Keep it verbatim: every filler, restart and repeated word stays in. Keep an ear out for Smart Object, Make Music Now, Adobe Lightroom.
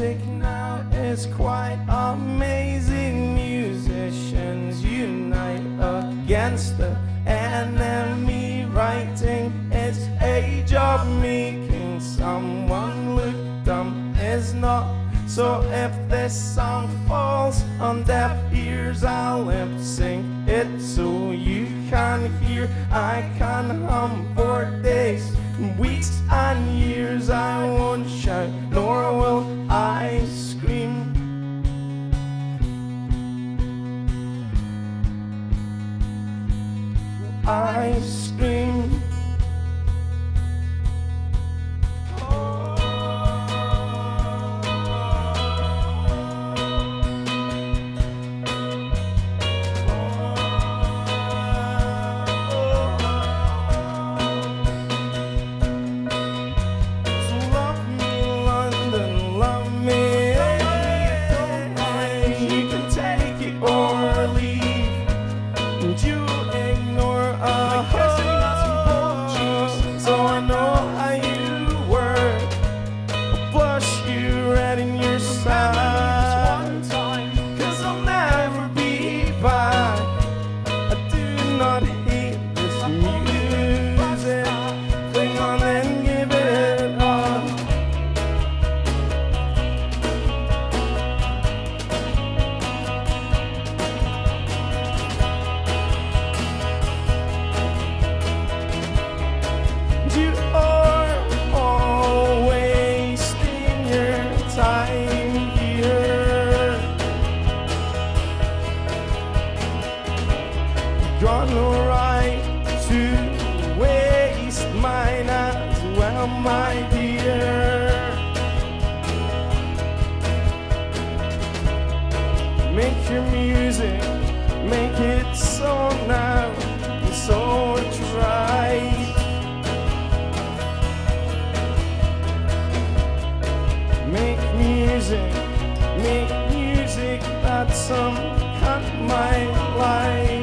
music now is quite amazing. Musicians unite against the enemy. Writing is a job, making someone look dumb is not. So if this song falls on deaf ears, I'll lip sync it so you can hear. I can hum for days, weeks and years. I won't shout, nor will I scream. I scream. Got no right to waste mine as well, my dear. Make your music, make it so now, and so it's right. Make music, make music that's some cut my life.